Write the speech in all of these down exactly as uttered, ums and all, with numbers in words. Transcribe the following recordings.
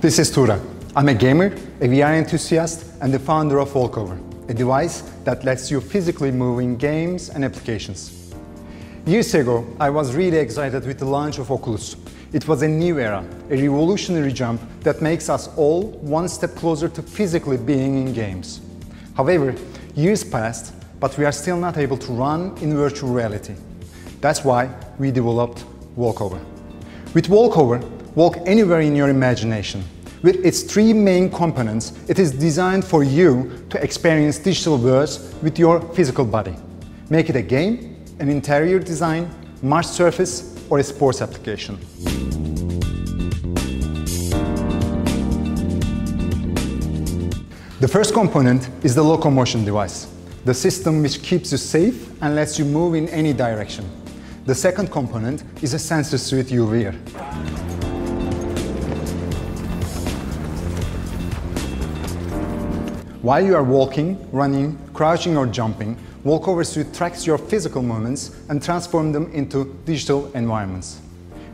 This is Tura. I'm a gamer, a V R enthusiast, and the founder of WalkOVR, a device that lets you physically move in games and applications. Years ago, I was really excited with the launch of Oculus. It was a new era, a revolutionary jump that makes us all one step closer to physically being in games. However, years passed, but we are still not able to run in virtual reality. That's why we developed WalkOVR. With WalkOVR, walk anywhere in your imagination. With its three main components, it is designed for you to experience digital worlds with your physical body. Make it a game, an interior design, marsh surface, or a sports application. The first component is the locomotion device, the system which keeps you safe and lets you move in any direction. The second component is a sensor suite U V R. While you are walking, running, crouching or jumping, WalkOVR suite tracks your physical movements and transforms them into digital environments.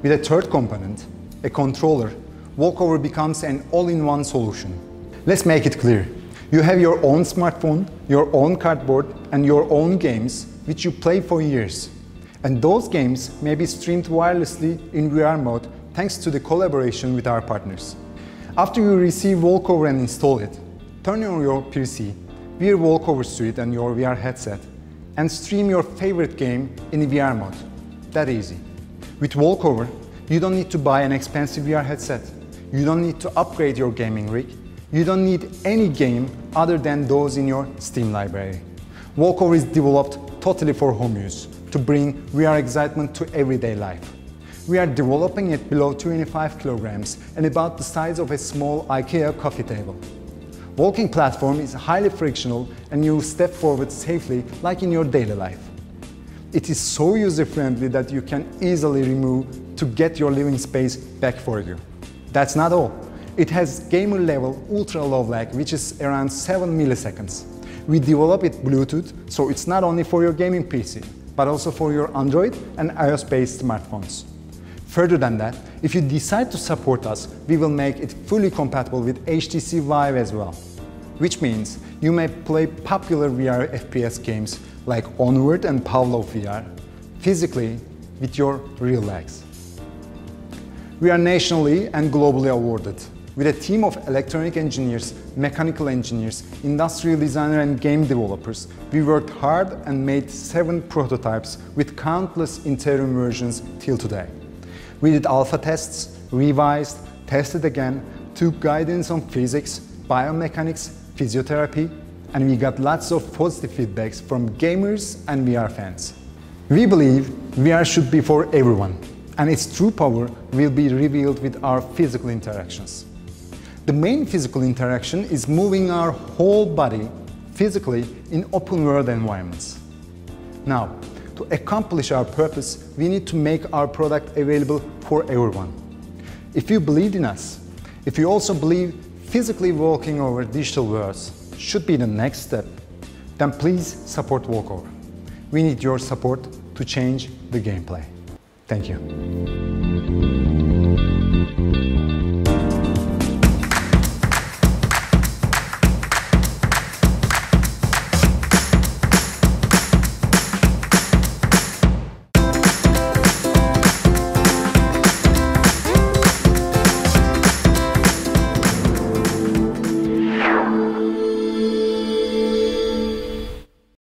With a third component, a controller, WalkOVR becomes an all-in-one solution. Let's make it clear. You have your own smartphone, your own cardboard, and your own games, which you play for years. And those games may be streamed wirelessly in V R mode thanks to the collaboration with our partners. After you receive WalkOVR and install it, turn on your P C, wear WalkOVR suite and your V R headset, and stream your favorite game in V R mode. That easy. With WalkOVR, you don't need to buy an expensive V R headset. You don't need to upgrade your gaming rig. You don't need any game other than those in your Steam library. WalkOVR is developed totally for home use, to bring V R excitement to everyday life. We are developing it below twenty-five kilograms and about the size of a small IKEA coffee table. Walking platform is highly frictional and you will step forward safely like in your daily life. It is so user-friendly that you can easily remove to get your living space back for you. That's not all. It has gamer-level ultra-low lag, which is around seven milliseconds. We develop it Bluetooth, so it's not only for your gaming P C, but also for your Android and iOS-based smartphones. Further than that, if you decide to support us, we will make it fully compatible with H T C Vive as well. Which means you may play popular V R F P S games like Onward and Pavlov V R, physically with your real legs. We are nationally and globally awarded, with a team of electronic engineers, mechanical engineers, industrial designers and game developers. We worked hard and made seven prototypes with countless interim versions till today. We did alpha tests, revised, tested again, took guidance on physics, biomechanics, physiotherapy, and we got lots of positive feedbacks from gamers and V R fans. We believe V R should be for everyone, and its true power will be revealed with our physical interactions. The main physical interaction is moving our whole body physically in open-world environments. Now, to accomplish our purpose, we need to make our product available for everyone. If you believe in us, if you also believe physically walking over digital worlds should be the next step, then please support WalkOVR. We need your support to change the gameplay. Thank you.